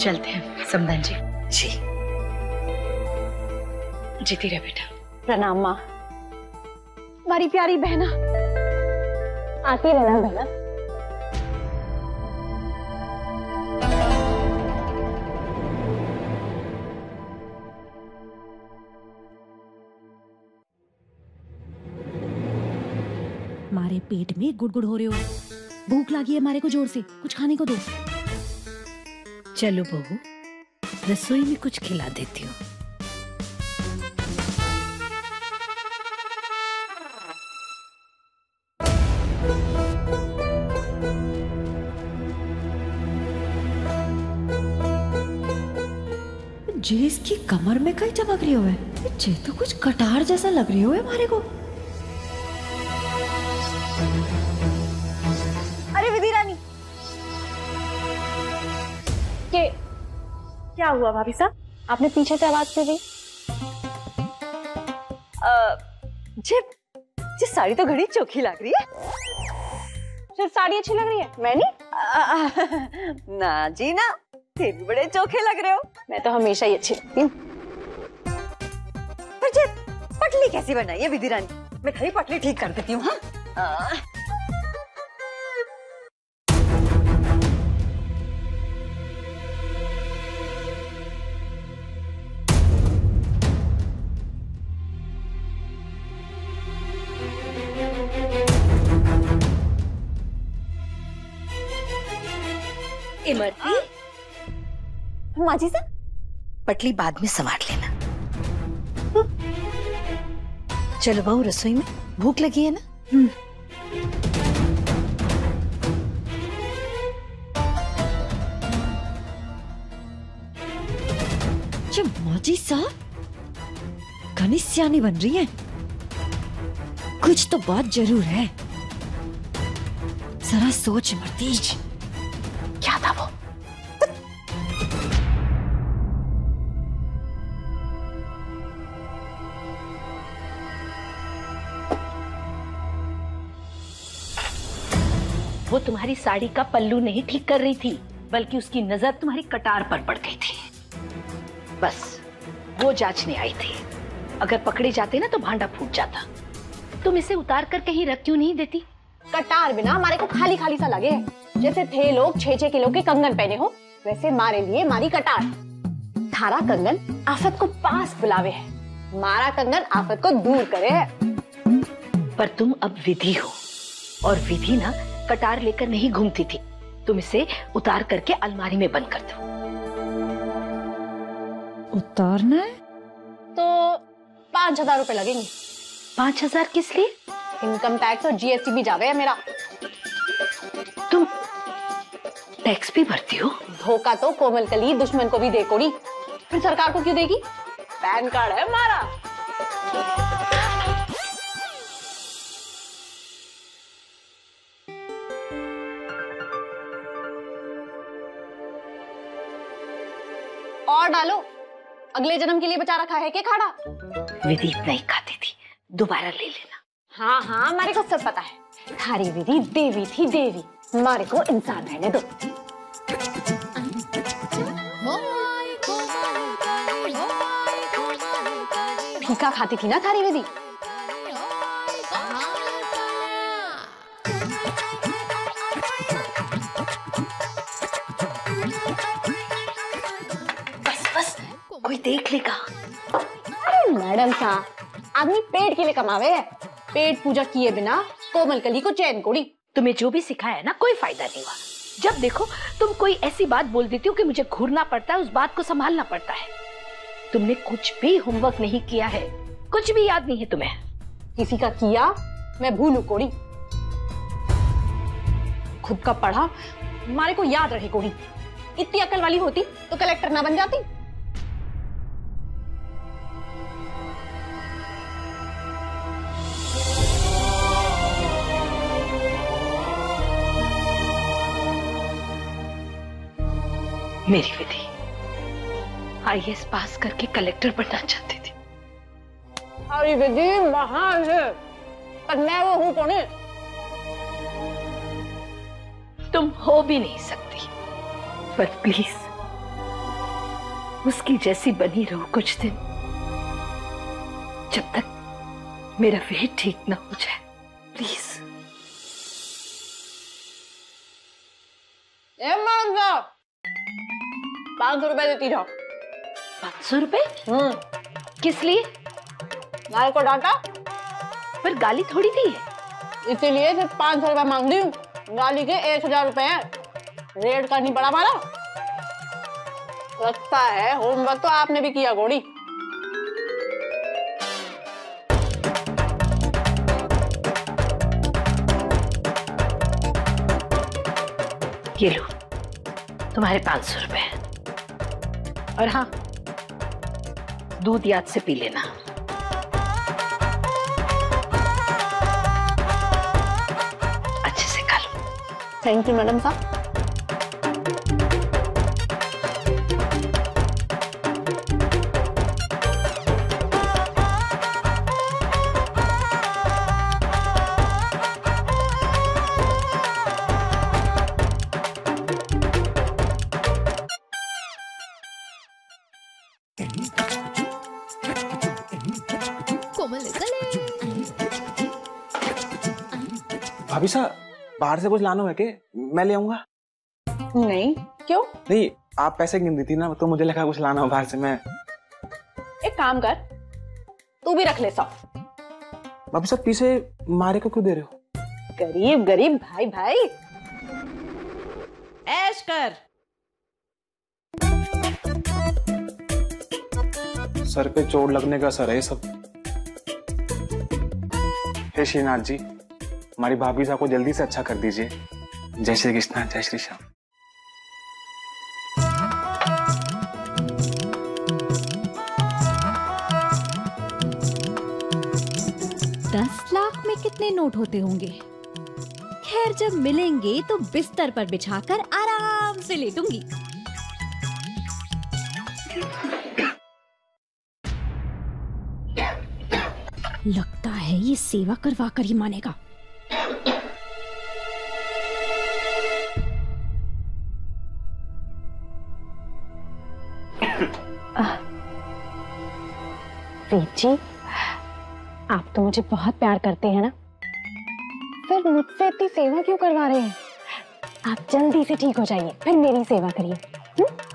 चलते हैं समधन जी। जी जीती रहे बेटा। प्रणाम माँ। हमारी प्यारी बहना आती रहना बहना। मारे पेट में गुड़गुड़ हो रहे हो, भूख लगी है मारे को, जोर से कुछ खाने को दो। चलो बहू रसोई में कुछ खिला देती हूँ। जे इसकी कमर में कहीं चमक रही हुआ है, जे तो कुछ कटार जैसा लग रही हुआ है हमारे को। अरे विधि रानी, क्या हुआ भाभी साहब, आपने पीछे से आवाज क्यों दी? जी साड़ी तो घड़ी चोखी लग रही है। सिर्फ साड़ी अच्छी लग रही है, मैं नहीं? ना जी ना, तेरे भी बड़े चोखे लग रहे हो। मैं तो हमेशा ही अच्छी लगती हूँ। पर जे पटली कैसी बनाई है विधि रानी? मैं तेरी पटली ठीक कर देती हूँ। हाँ इमरती माँ जी सा, पटली बाद में संवार लेना। चलो बहू रसोई में, भूख लगी है ना? माँ जी सा घनिष्यानी बन रही है, कुछ तो बात जरूर है। जरा सोच इमरती, क्या था वो? वो तुम्हारी साड़ी का पल्लू नहीं ठीक कर रही थी, बल्कि उसकी नजर तुम्हारी कटार पर पड़ गई थी। बस वो जांचने आई थी। अगर पकड़े जाते ना तो भांडा फूट जाता। तुम इसे उतार कर कहीं रख क्यों नहीं देती? कटार बिना हमारे को खाली खाली सा लगे, जैसे थे लोग 6-6 किलो के कंगन पहने हो, वैसे मारे लिए मारी कटार। थारा कंगन आफत को पास बुलावे है, मारा कंगन आफत को दूर करे है। पर तुम अब विधि हो, और विधि ना कटार लेकर नहीं घूमती थी। तुम इसे उतार करके अलमारी में बंद कर दो। उतारना है तो 5,000 रुपए लगेंगे। 5,000 किस लिए? इनकम टैक्स और जीएसटी भी जा गया मेरा। तुम टैक्स भी भरती हो? धोखा तो कोमल कली दुश्मन को भी दे कोड़ी, फिर सरकार को क्यों देगी? पैन कार्ड है मारा। और डालो, अगले जन्म के लिए बचा रखा है के खाड़ा। विधि इतना ही खाती थी, दोबारा ले लेना। हाँ हाँ हमारे को सब पता है, थारी विधि देवी थी देवी, हमारे को इंसान रहने दो। फीका खाती थी ना थारी विधि। बस बस कोई देख लेगा। अरे मैडम सा, आदमी पेट के लिए कमावे है, पेट पूजा किए बिना कोमल कली को चैन कोड़ी। तुम्हें जो भी सिखाया ना कोई फायदा नहीं हुआ। जब देखो तुम कोई ऐसी बात बोल देती हो कि मुझे घूरना पड़ता है, उस बात को संभालना पड़ता है। तुमने कुछ भी होमवर्क नहीं किया है, कुछ भी याद नहीं है तुम्हें। किसी का किया मैं भूलू कोड़ी, खुद का पढ़ा हमारे को याद रहे कोड़ी। इतनी अकल वाली होती तो कलेक्टर ना बन जाती। मेरी विधि IAS पास करके कलेक्टर बनना चाहती थी। अरे विधि महान है, पर मैं वो हूँ तो नहीं। तुम हो भी नहीं सकती, पर प्लीज उसकी जैसी बनी रहो कुछ दिन, जब तक मेरा वेट ठीक ना हो जाए। प्लीज मांगो 500 रुपए देती जाओ। 500 रुपए? किस लिए? गाली को डांटा? पर गाली थोड़ी दी है, इसीलिए सिर्फ 500 रुपए मांग दी हूँ। गाली के 1000 रुपए है। रेट का नहीं पड़ा मारा लगता है। होमवर्क तो आपने भी किया घोड़ी। ये लो तुम्हारे 500 रुपए। और हाँ, दूध याद से पी लेना। अच्छे से खा लो। थैंक यू मैडम साहब। भाभी साहब, बाहर से कुछ लाना है के? मैं ले आऊंगा। नहीं, क्यों? नहीं, आप पैसे गिन दी थी ना, तो मुझे लगा कुछ लाना हो बाहर से। मैं एक काम कर, तू भी रख ले। भाभी साहब, पीछे मारे को क्यों दे रहे हो? गरीब गरीब भाई भाई, ऐश कर। सर पे चोट लगने का असर है ये सब। हे श्रीनाथ जी, हमारी भाभी साहब को जल्दी से अच्छा कर दीजिए। जय श्री कृष्णा, जय श्री श्याम। दस लाख में कितने नोट होते होंगे? खैर, जब मिलेंगे तो बिस्तर पर बिछाकर आराम से ले दूंगी। लगता है ये सेवा करवा कर ही मानेगा। जी, आप तो मुझे बहुत प्यार करते हैं ना, फिर मुझसे इतनी सेवा क्यों करवा रहे हैं? आप जल्दी से ठीक हो जाइए, फिर मेरी सेवा करिए।